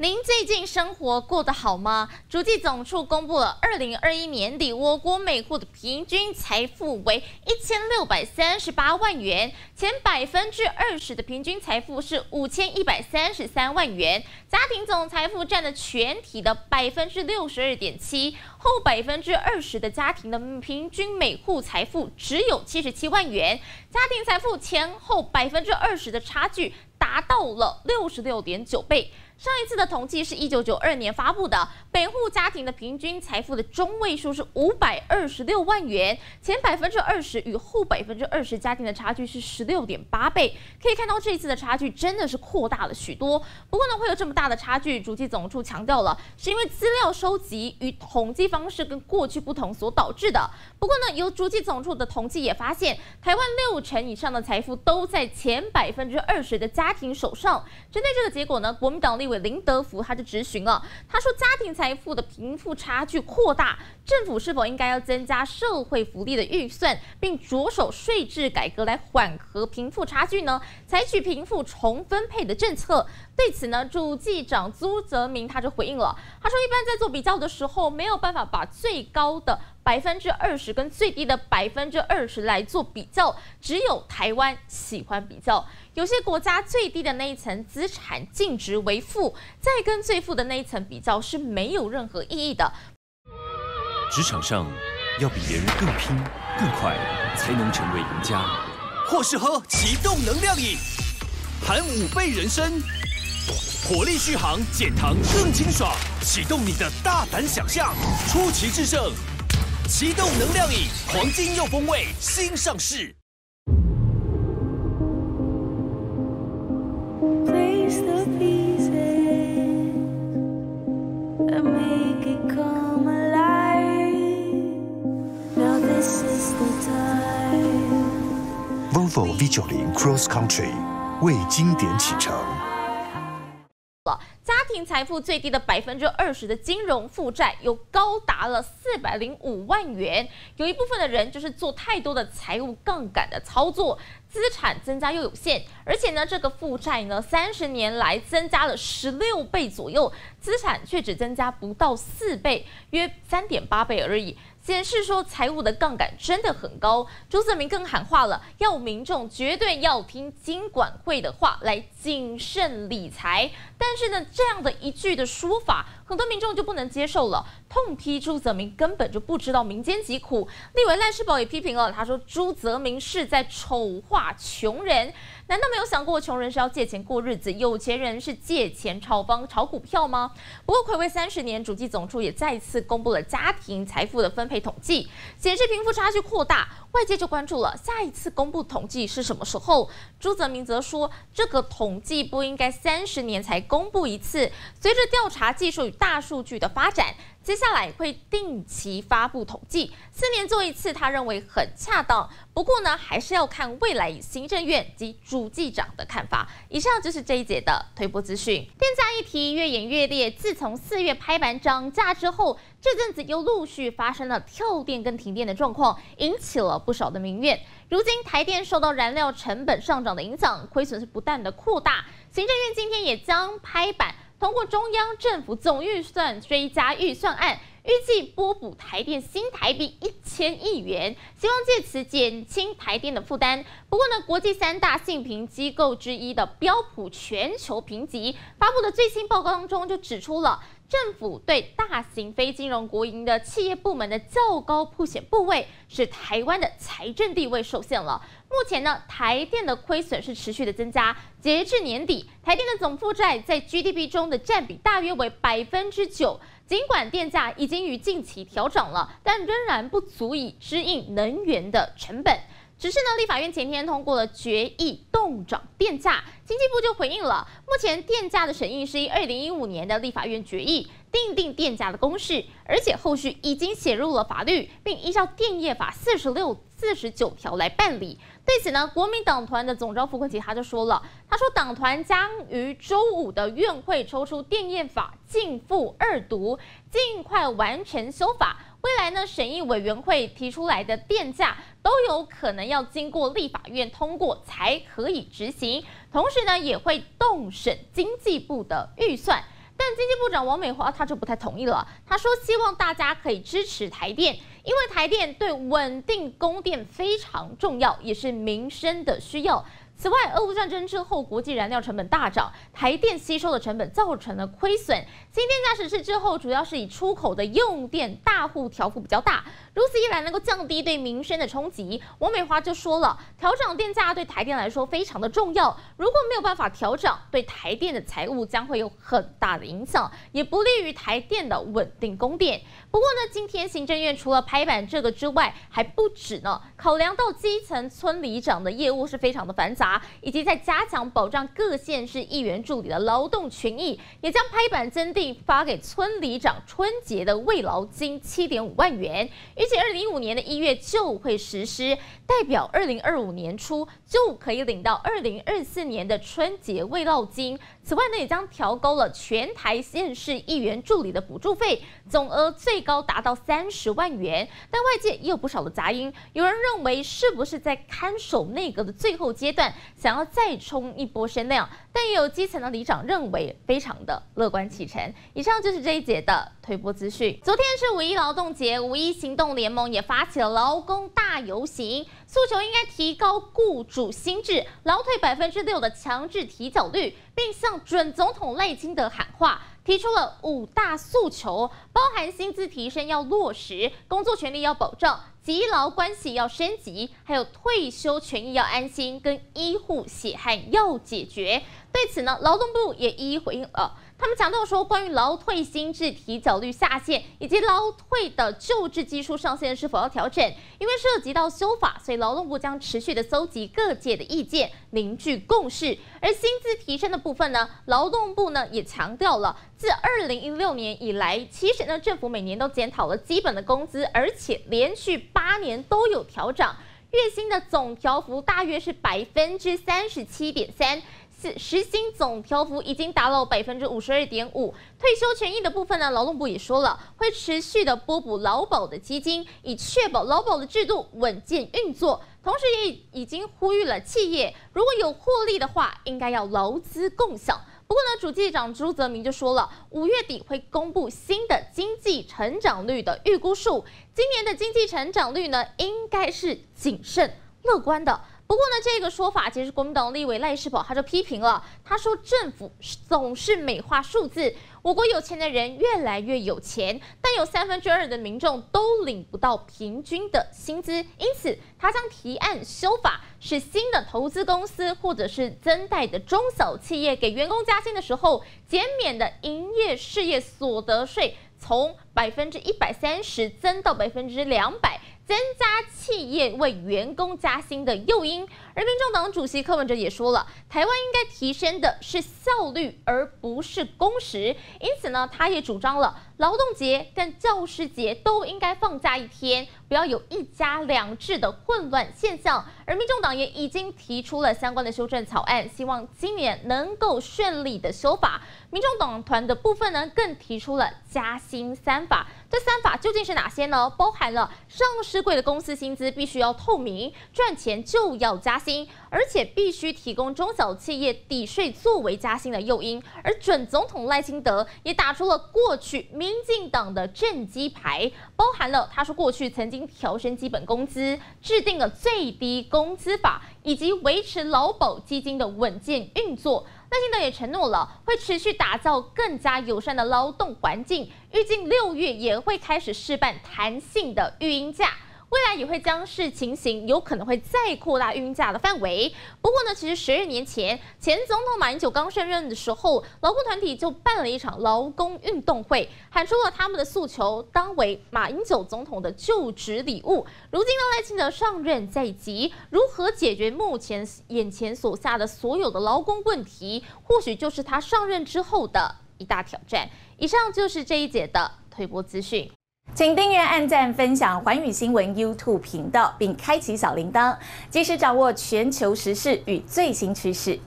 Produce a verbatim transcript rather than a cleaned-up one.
您最近生活过得好吗？主计总处公布了二零二一年底我国每户的平均财富为一千六百三十八万元，前百分之二十的平均财富是五千一百三十三万元，家庭总财富占了全体的百分之六十二点七，后百分之二十的家庭的平均每户财富只有七十七万元，家庭财富前后百分之二十的差距达到了六十六点九倍。 上一次的统计是一九九二年发布的，每户家庭的平均财富的中位数是五百二十六万元，前百分之二十与后百分之二十家庭的差距是十六点八倍。可以看到这一次的差距真的是扩大了许多。不过呢，会有这么大的差距，主计总处强调了，是因为资料收集与统计方式跟过去不同所导致的。不过呢，由主计总处的统计也发现，台湾六成以上的财富都在前百分之二十的家庭手上。针对这个结果呢，国民党立委 林德福他就质询了，他说家庭财富的贫富差距扩大，政府是否应该要增加社会福利的预算，并着手税制改革来缓和贫富差距呢？采取贫富重分配的政策。对此呢，主计长朱泽明他就回应了，他说一般在做比较的时候，没有办法把最高的 百分之二十跟最低的百分之二十来做比较，只有台湾喜欢比较。有些国家最低的那一层资产净值为负，再跟最负的那一层比较是没有任何意义的。职场上要比别人更拼、更快，才能成为赢家。或是喝启动能量饮，含五倍人参，火力续航，减糖更清爽，启动你的大胆想象，出奇制胜。 启动能量饮，黄金又风味，新上市。Volvo V 九十 Cross Country 为经典启程。 家庭财富最低的百分之二十的金融负债有高达了四百零五万元，有一部分的人就是做太多的财务杠杆的操作，资产增加又有限，而且呢，这个负债呢三十年来增加了十六倍左右，资产却只增加不到四倍，约三点八倍而已。 显示说财务的杠杆真的很高，朱泽明更喊话了，要民众绝对要听金管会的话来谨慎理财。但是呢，这样的一句的说法，很多民众就不能接受了，痛批朱泽明根本就不知道民间疾苦。立委赖士葆也批评了，他说朱泽明是在丑化穷人，难道没有想过穷人是要借钱过日子，有钱人是借钱炒房、炒股票吗？不过睽违三十年，主计总处也再次公布了家庭财富的分配 统计显示贫富差距扩大，外界就关注了下一次公布统计是什么时候。朱泽明则说，这个统计不应该三十年才公布一次，随着调查技术与大数据的发展，接下来会定期发布统计，四年做一次，他认为很恰当。不过呢，还是要看未来行政院及主计长的看法。以上就是这一节的推播资讯。电价议题越演越烈，自从四月拍板涨价之后， 这阵子又陆续发生了跳电跟停电的状况，引起了不少的民怨。如今台电受到燃料成本上涨的影响，亏损是不断的扩大。行政院今天也将拍板通过中央政府总预算追加预算案，预计拨补台电新台币一千亿元，希望借此减轻台电的负担。不过呢，国际三大信评机构之一的标普全球评级发布的最新报告当中就指出了， 政府对大型非金融国营的企业部门的较高曝险部位，使台湾的财政地位受限了。目前呢，台电的亏损是持续的增加，截至年底，台电的总负债在 G D P 中的占比大约为百分之九。 尽管电价已经于近期调涨了，但仍然不足以支应能源的成本。只是呢，立法院前天通过了决议冻涨电价，经济部就回应了，目前电价的审议是依二零一五年的立法院决议 订定电价的公式，而且后续已经写入了法律，并依照电业法四十六、四十九条来办理。对此呢，国民党团的总召傅昆萁他就说了，他说党团将于周五的院会抽出电业法逕付二读，尽快完成修法。 未来呢，审议委员会提出来的电价都有可能要经过立法院通过才可以执行，同时呢，也会动审经济部的预算。但经部长王美花她就不太同意了，她说希望大家可以支持台电，因为台电对稳定供电非常重要，也是民生的需要。 此外，俄乌战争之后，国际燃料成本大涨，台电吸收的成本造成了亏损。新电价实施之后，主要是以出口的用电大户调幅比较大，如此一来能够降低对民生的冲击。王美花就说了，调整电价对台电来说非常的重要，如果没有办法调整，对台电的财务将会有很大的影响，也不利于台电的稳定供电。不过呢，今天行政院除了拍板这个之外，还不止呢，考量到基层村里长的业务是非常的繁杂。 以及在加强保障各县市议员助理的劳动权益，也将拍板增订发给村里长春节的慰劳金七点五万元，预计二零一五年的一月就会实施，代表二零二五年初就可以领到二零二四年的春节慰劳金。此外呢，也将调高了全台县市议员助理的补助费，总额最高达到三十万元。但外界也有不少的杂音，有人认为是不是在看守内阁的最后阶段？ 想要再冲一波声量，但也有基层的里长认为非常的乐观其成。以上就是这一节的推播资讯。昨天是五一劳动节，五一行动联盟也发起了劳工大游行，诉求应该提高雇主薪资、劳退百分之六的强制提缴率，并向准总统赖清德喊话。 提出了五大诉求，包含薪资提升要落实，工作权利要保障，集劳关系要升级，还有退休权益要安心，跟医护血汗要解决。对此呢，劳动部也一一回应了。 他们强调说，关于劳退薪资提缴率下限以及劳退的救治基数上限是否要调整，因为涉及到修法，所以劳动部将持续的搜集各界的意见，凝聚共识。而薪资提升的部分呢，劳动部呢也强调了，自二零一六年以来，其实呢政府每年都检讨了基本的工资，而且连续八年都有调涨，月薪的总调幅大约是百分之三十七点三。 时薪总调幅已经达到百分之五十二点五，退休权益的部分呢，劳动部也说了，会持续的拨补劳保的基金，以确保劳保的制度稳健运作。 同时也已经呼吁了企业，如果有获利的话，应该要劳资共享。不过呢，主计长朱泽明就说了，五月底会公布新的经济成长率的预估数，今年的经济成长率呢，应该是谨慎乐观的。 不过呢，这个说法其实国民党立委赖士葆他就批评了，他说政府总是美化数字，我国有钱的人越来越有钱，但有三分之二的民众都领不到平均的薪资，因此他将提案修法，使新的投资公司或者是增贷的中小企业给员工加薪的时候，减免的营业事业所得税从百分之一百三十增到百分之两百。 增加企业为员工加薪的诱因，而民众党主席柯文哲也说了，台湾应该提升的是效率，而不是工时。因此呢，他也主张了劳动节跟教师节都应该放假一天，不要有一家两制的混乱现象。而民众党也已经提出了相关的修正草案，希望今年能够顺利的修法。民众党团的部分呢，更提出了加薪三法。 这三法究竟是哪些呢？包含了上市柜的公司薪资必须要透明，赚钱就要加薪，而且必须提供中小企业抵税作为加薪的诱因。而准总统赖清德也打出了过去民进党的政绩牌，包含了他说过去曾经调升基本工资，制定了最低工资法，以及维持劳保基金的稳健运作。 赖清德也承诺了，会持续打造更加友善的劳动环境，预计六月也会开始试办弹性的育婴假，未来也会将视情形有可能会再扩大育婴假的范围。不过呢，其实十二年前前总统马英九刚上任的时候，劳工团体就办了一场劳工运动会，喊出了他们的诉求，当为马英九总统的就职礼物。如今呢，赖清德上任在即，如何解决目前眼前所下的所有的劳工问题，或许就是他上任之后的一大挑战。以上就是这一节的推播资讯。 请订阅、按赞、分享寰宇新闻 YouTube 频道，并开启小铃铛，及时掌握全球时事与最新趋势。